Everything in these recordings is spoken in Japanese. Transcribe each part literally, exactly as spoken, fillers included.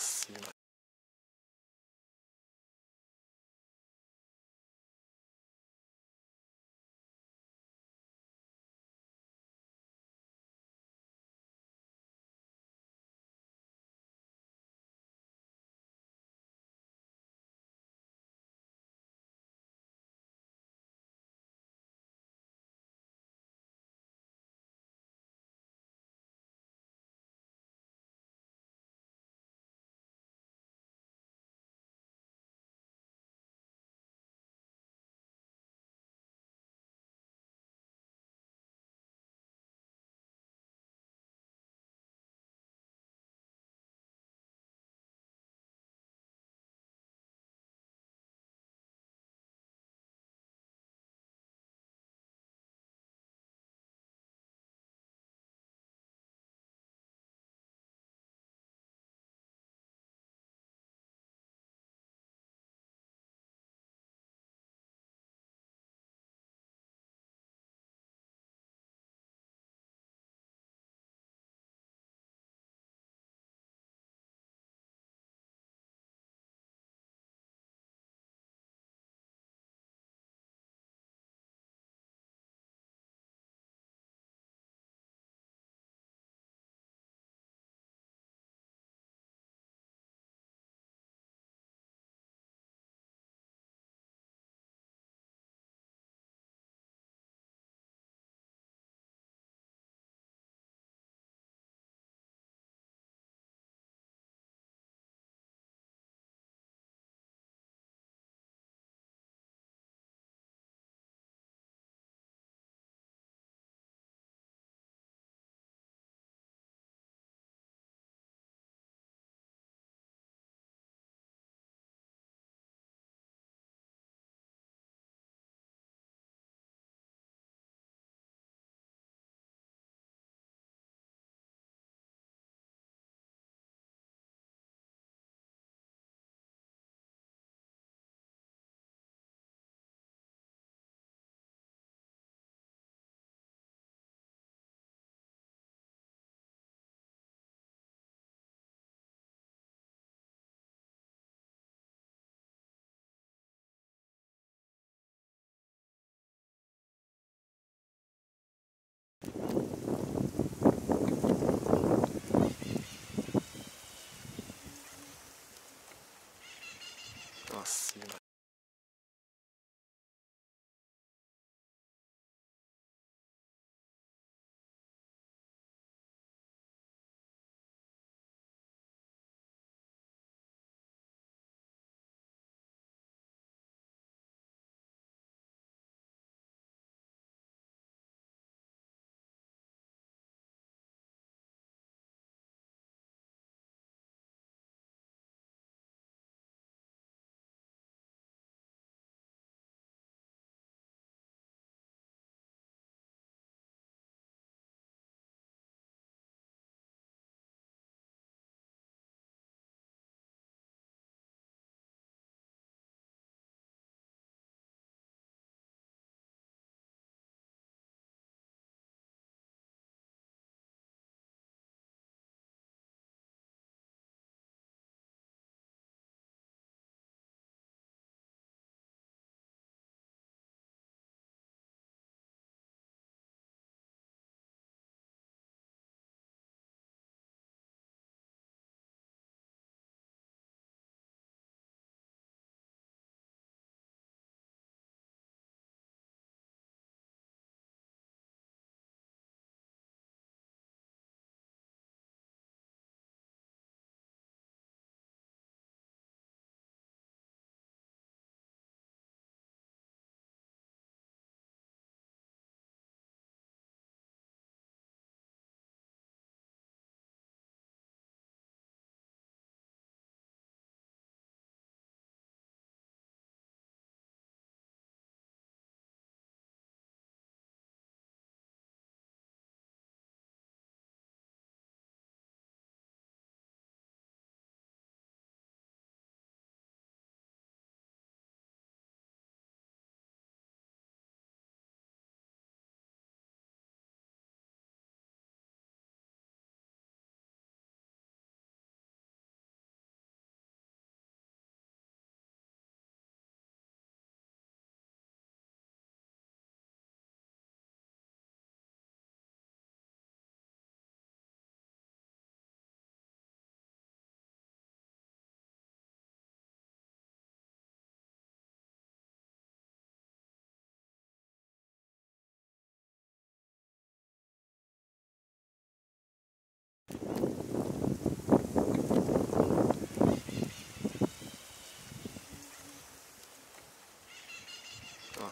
ます。すみません。ま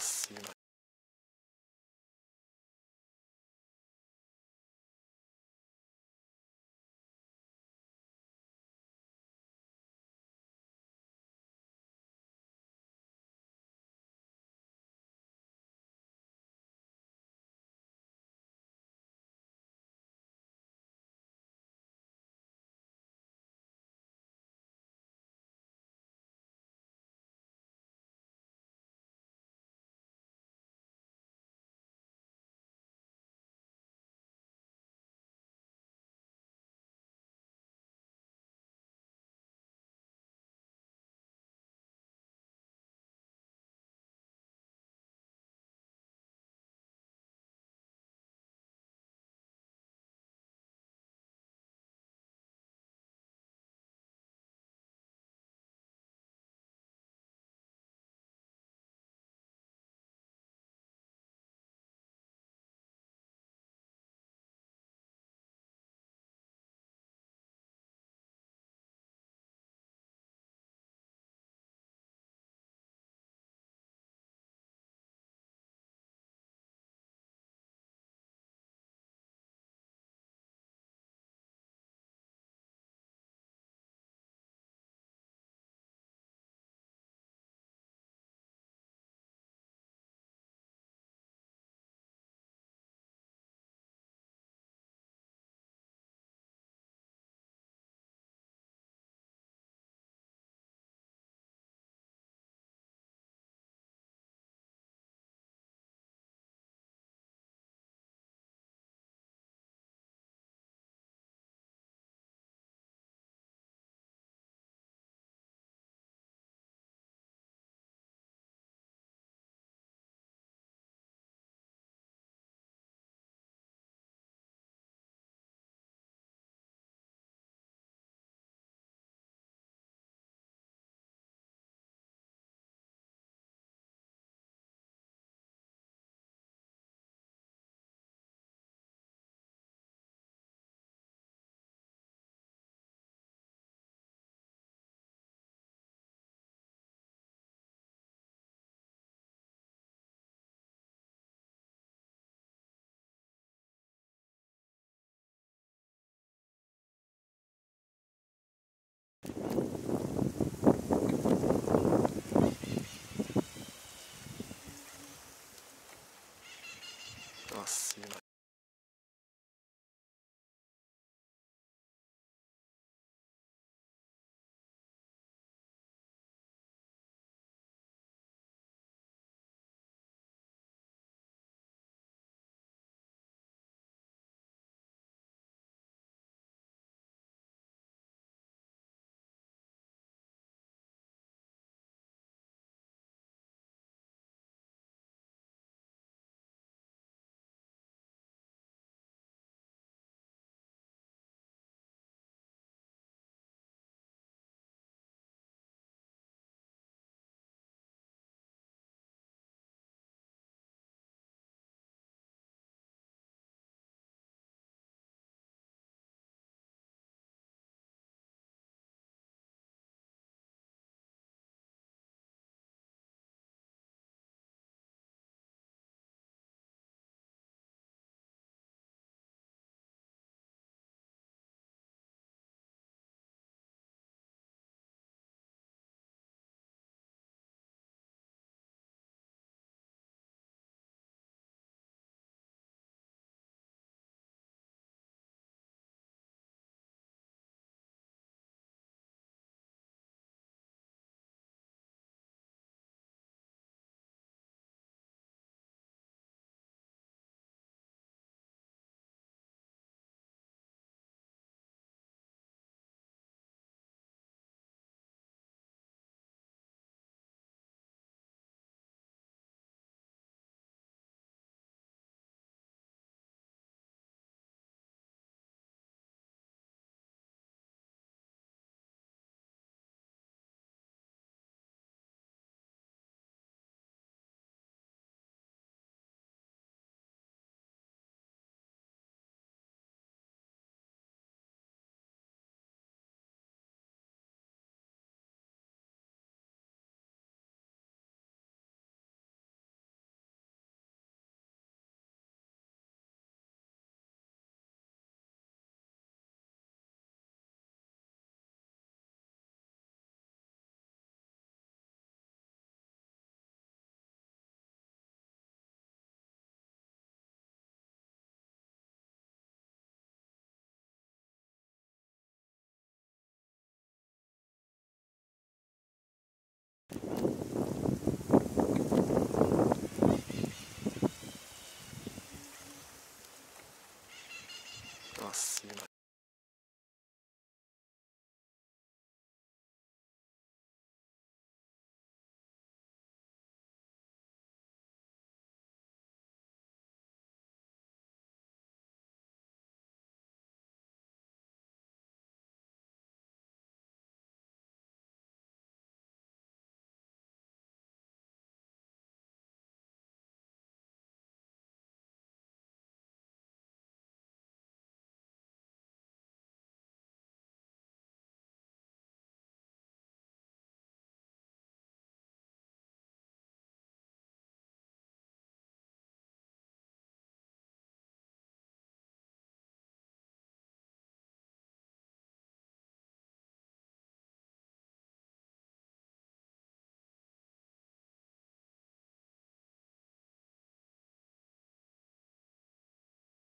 す。